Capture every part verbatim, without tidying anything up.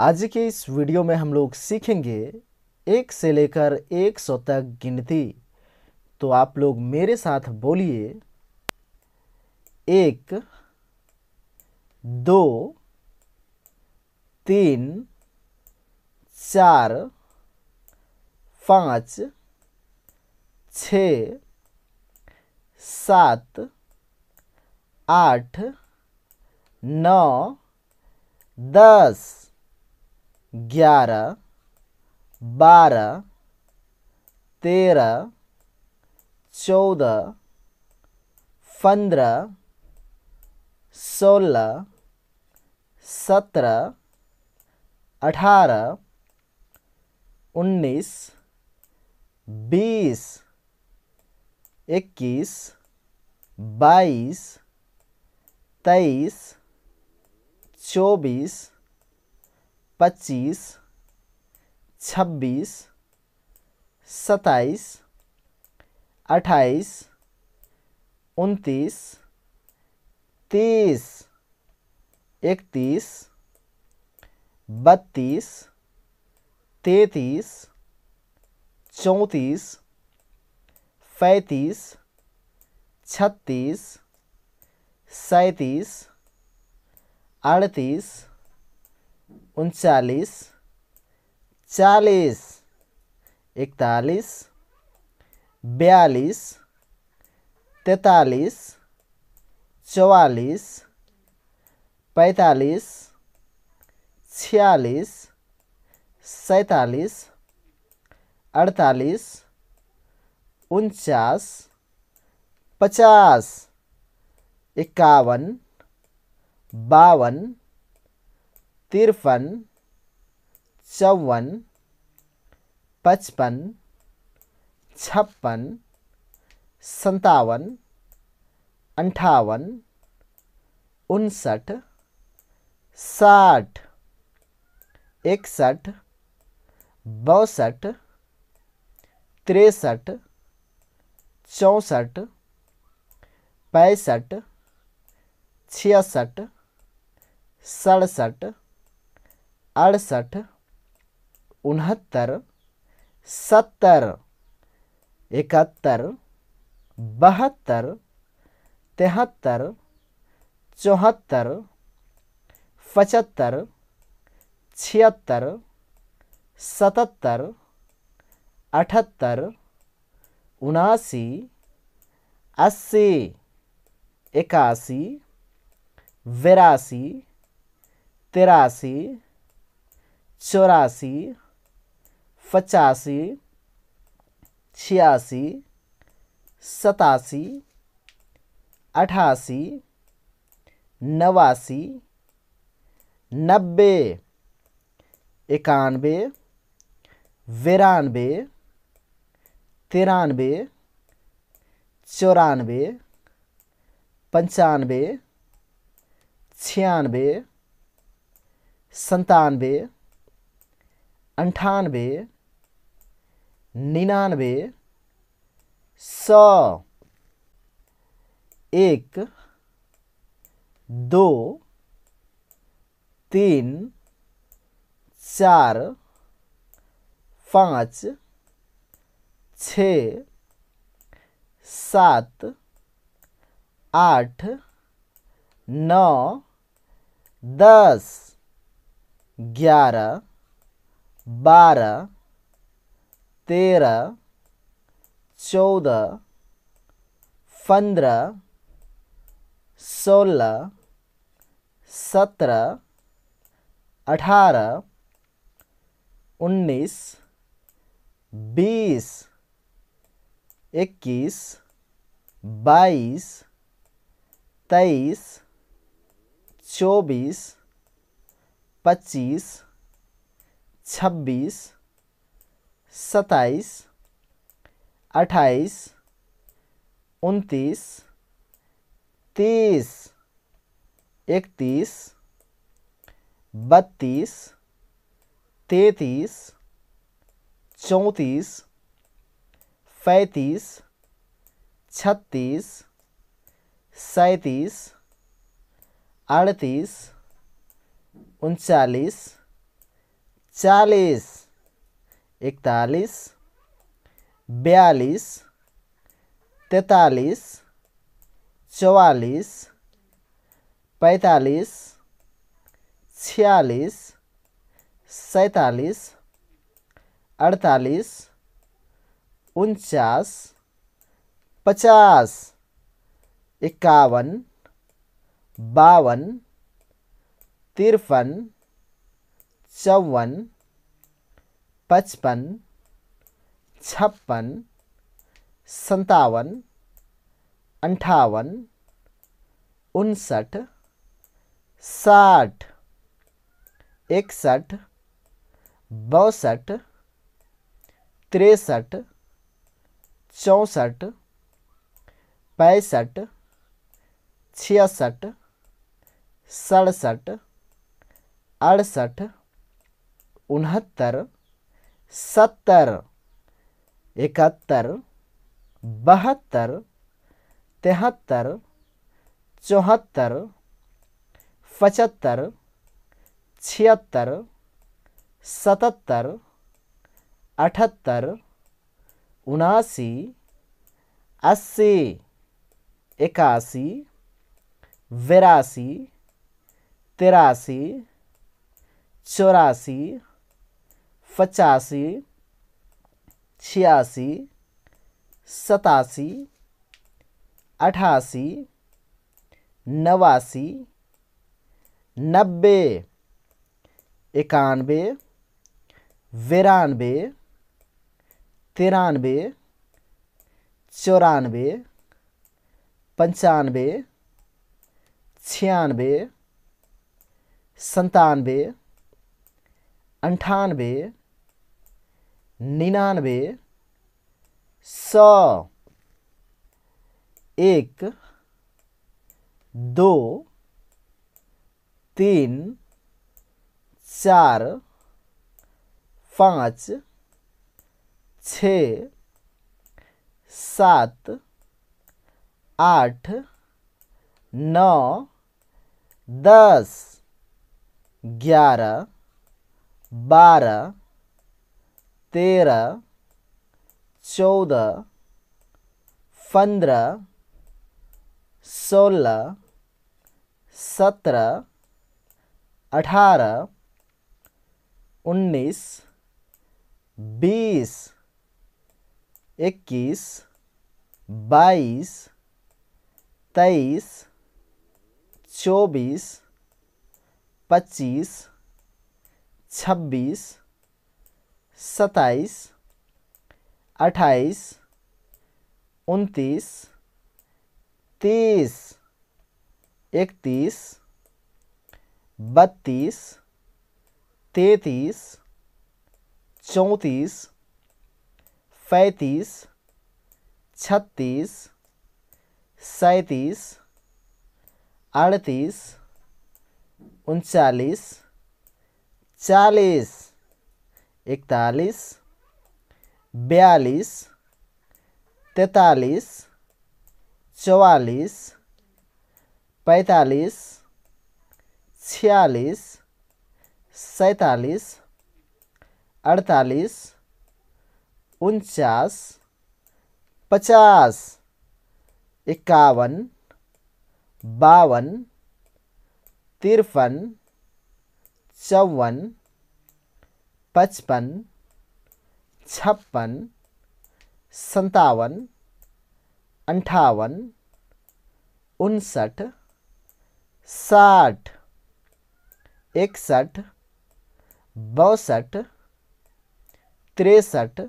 आज के इस वीडियो में हम लोग सीखेंगे एक से लेकर एक सौ तक गिनती। तो आप लोग मेरे साथ बोलिए, एक, दो, तीन, चार, पाँच, छः, सात, आठ, नौ, दस, ग्यारह, बारह, तेरह, चौदह, पंद्रह, सोलह, सत्रह, अठारह, उन्नीस, बीस, इक्कीस, बाईस, तेईस, चौबीस, पच्चीस, छब्बीस, सत्ताईस, अट्ठाईस, उनतीस, तीस, इकतीस, बत्तीस, तैंतीस, चौंतीस, पैंतीस, छत्तीस, सैंतीस, अड़तीस, उनचालीस, चालीस, इकतालीस, बयालीस, तैंतालीस, चौवालीस, पैंतालीस, छियालीस, सैंतालीस, अड़तालीस, उनचास, पचास, इक्यावन, बावन, तिरपन, चौवन, पचपन, छप्पन, संतावन, अंठावन, उनसठ, साठ, इकसठ, बासठ, तिरसठ, चौंसठ, पैंसठ, छियासठ, सड़सठ, अड़सठ, उनहत्तर, सत्तर, इकहत्तर, बहत्तर, तिहत्तर, चौहत्तर, पचहत्तर, छिहत्तर, सतहत्तर, अठहत्तर, उनासी, अस्सी, इक्यासी, बिरासी, तिरासी, चौरासी, पचासी, छियासी, सतासी, अठासी, नवासी, नब्बे, इक्यानवे, बिरानवे, तिरानवे, चौरानवे, पंचानवे, छियानवे, संतानवे, अंठानवे, निन्यानवे, सौ। एक, दो, तीन, चार, पाँच, छः, सात, आठ, नौ, दस, ग्यारह, बारह, तेरह, चौदह, पंद्रह, सोलह, सत्रह, अठारह, उन्नीस, बीस, इक्कीस, बाईस, तेईस, चौबीस, पच्चीस, छब्बीस, सत्ताईस, अट्ठाईस, उनतीस, तीस, इकतीस, बत्तीस, तैंतीस, चौंतीस, पैंतीस, छत्तीस, सैंतीस, अड़तीस, उनचालीस, चालीस, इकतालीस, बयालीस, तैतालीस, चौवालीस, पैंतालीस, छियालीस, सैंतालीस, अड़तालीस, उनचास, पचास, इक्यावन, बावन, तिरपन, चौवन, पचपन, छप्पन, संतावन, अंठावन, उनसठ, साठ, इकसठ, बासठ, तिरसठ, चौंसठ, पैंसठ, छियासठ, सड़सठ, अड़सठ, उनहत्तर, सत्तर, इकहत्तर, बहत्तर, तिहत्तर, चौहत्तर, पचहत्तर, छिहत्तर, सतहत्तर, अठहत्तर, उनासी, अस्सी, इक्यासी, बिरासी, तिरासी, चौरासी, पचासी, छियासी, सतासी, अठासी, नवासी, नब्बे, इक्यानवे, बिरानवे, तिरानवे, चौरानवे, पंचानवे, छियानवे, संतानवे, अंठानवे, निन्यानवे, सौ, एक, दो, तीन, चार, पाँच, छः, सात, आठ, नौ, दस, ग्यारह, बारह, तेरह, चौदह, पंद्रह, सोलह, सत्रह, अठारह, उन्नीस, बीस, इक्कीस, बाईस, तेईस, चौबीस, पच्चीस, छब्बीस, सत्ताईस, अट्ठाईस, उनतीस, तीस, इकतीस, बत्तीस, तैंतीस, चौंतीस, पैंतीस, छत्तीस, सैंतीस, अड़तीस, उनचालीस, चालीस, इकतालीस, बयालीस, तैंतालीस, चौवालीस, पैंतालीस, छियालीस, सैंतालीस, अड़तालीस, उनचास, पचास, इक्यावन, बावन, तिरपन, चौवन, पचपन, छप्पन, संतावन, अंठावन, उनसठ, साठ, इकसठ, बासठ, तिरसठ,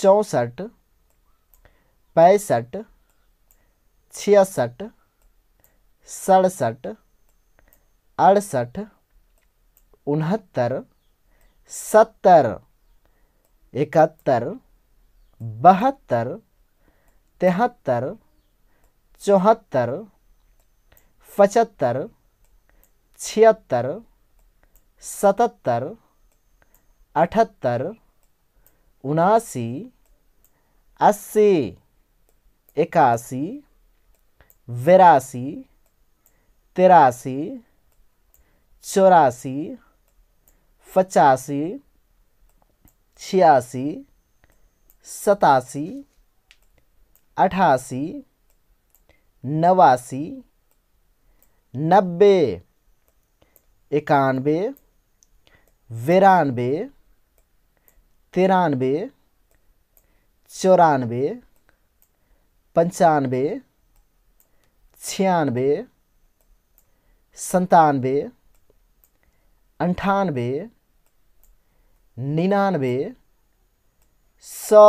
चौंसठ, पैंसठ, छियासठ, सड़सठ, अड़सठ, उनहत्तर, सत्तर, इकहत्तर, बहत्तर, तिहत्तर, चौहत्तर, पचहत्तर, छिहत्तर, सतहत्तर, अठहत्तर, उनासी, अस्सी, इक्यासी, बिरासी, तिरासी, चौरासी, पचासी, छियासी, सतासी, अठासी, नवासी, नब्बे, इक्यानवे, बिरानवे, तिरानवे, चौरानवे, पंचानवे, छियानवे, संतानवे, अंठानवे, निन्यानवे, सौ।